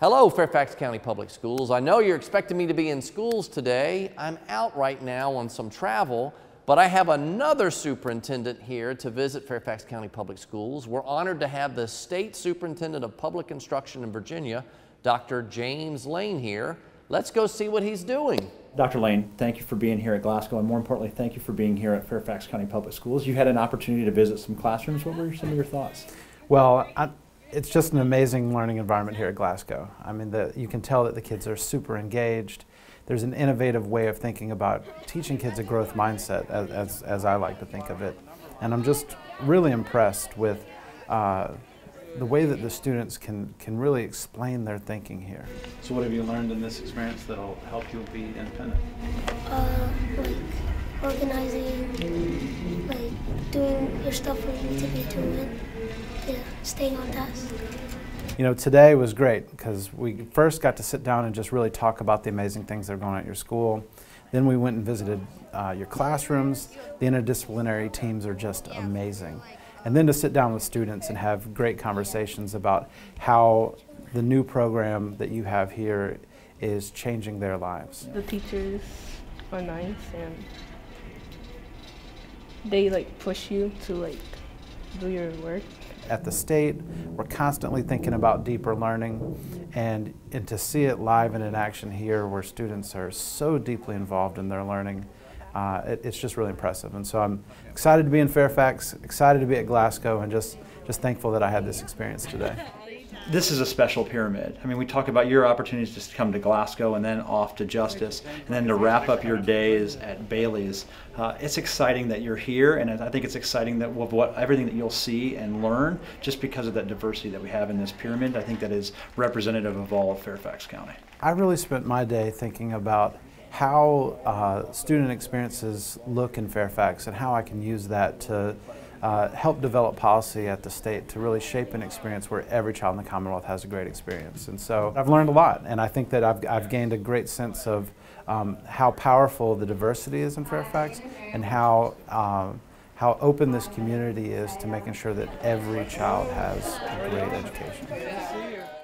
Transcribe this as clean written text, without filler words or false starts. Hello, Fairfax County Public Schools. I know you're expecting me to be in schools today. I'm out right now on some travel, but I have another superintendent here to visit Fairfax County Public Schools. We're honored to have the State Superintendent of Public Instruction in Virginia, Dr. James Lane, here. Let's go see what he's doing. Dr. Lane, thank you for being here at Glasgow, and more importantly, thank you for being here at Fairfax County Public Schools. You had an opportunity to visit some classrooms. What were some of your thoughts? Well, it's just an amazing learning environment here at Glasgow. I mean, you can tell that the kids are super engaged. There's an innovative way of thinking about teaching kids a growth mindset, as I like to think of it. And I'm just really impressed with the way that the students can really explain their thinking here. So what have you learned in this experience that'll help you be independent? Like organizing, like doing your stuff when you need to be doing it, yeah, staying on task. You know, today was great because we first got to sit down and just really talk about the amazing things that are going on at your school. Then we went and visited your classrooms. The interdisciplinary teams are just amazing. And then to sit down with students and have great conversations about how the new program that you have here is changing their lives. The teachers are nice and they like push you to like do your work. At the state, we're constantly thinking about deeper learning, and to see it live and in action here where students are so deeply involved in their learning, it's just really impressive. And so I'm excited to be in Fairfax, excited to be at Glasgow, and just thankful that I had this experience today. This is a special pyramid. I mean, we talk about your opportunities just to come to Glasgow and then off to Justice, and then to wrap up your days at Bailey's. It's exciting that you're here, and I think it's exciting that everything that you'll see and learn, just because of that diversity that we have in this pyramid, I think that is representative of all of Fairfax County. I really spent my day thinking about how student experiences look in Fairfax and how I can use that to help develop policy at the state to really shape an experience where every child in the Commonwealth has a great experience. And so I've learned a lot, and I think that I've gained a great sense of how powerful the diversity is in Fairfax and how open this community is to making sure that every child has a great education.